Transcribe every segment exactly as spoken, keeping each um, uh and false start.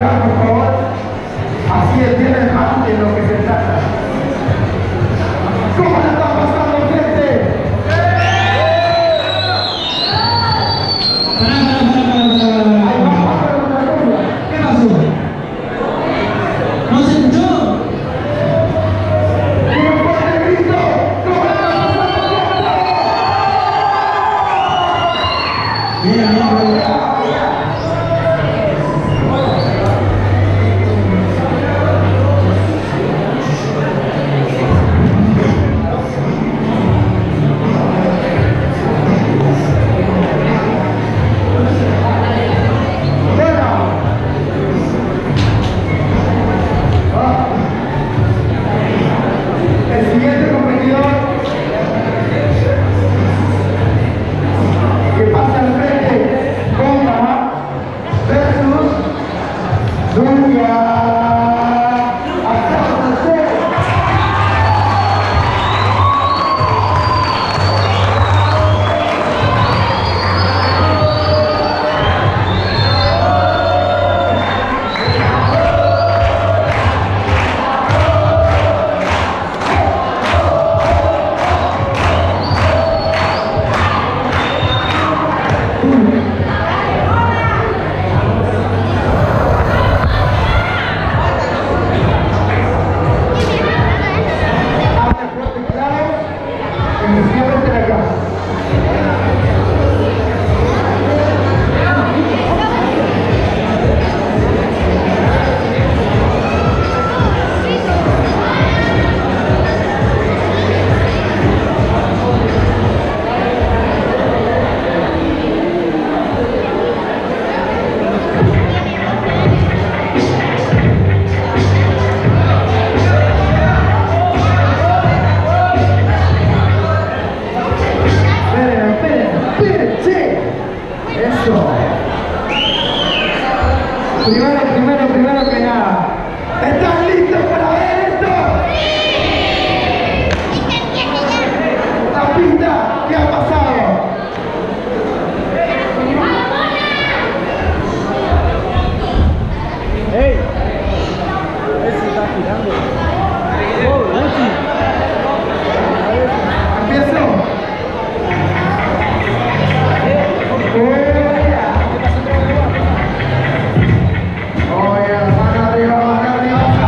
Por favor, así es bien hermano de lo que se trata. ¿Cómo la está pasando, gente? Ahí vamos a hacer una cosa. ¿Qué pasó? ¿No se escuchó? ¡Un fuerte grito! ¿Cómo la está pasando, gente? Mira, mira, mira. Primero, primero, primero que nada, ¿están listos para ver esto? ¡Sí! La pista, ¿qué ha pasado? ¡Ey! Ese está girando. ¡Oh, Nancy! ¿Empiezo? ¡Eh! ¡Arriba, arriba!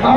Ahora,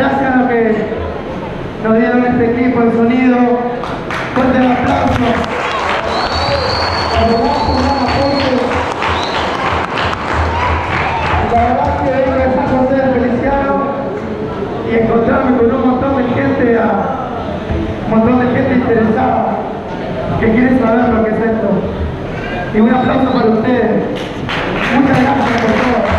gracias a los que nos dieron este equipo de sonido. Fuerte el aplauso. La verdad que es un gusto ser feliciano y encontrarme con un montón de gente, un montón de gente interesada que quiere saber lo que es esto. Y un aplauso para ustedes. Muchas gracias por todo.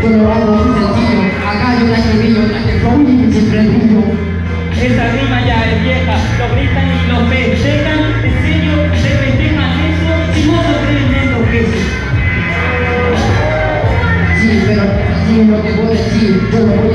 dove lo hanno tutto il Dio, acá hay un año que comunique siempre el niño. Esa rima ya es vieja, lo gritan y lo festejan, en serio, se festejan eso, si no lo creen en lo que es. Sí, pero así es lo que puedo decir, yo lo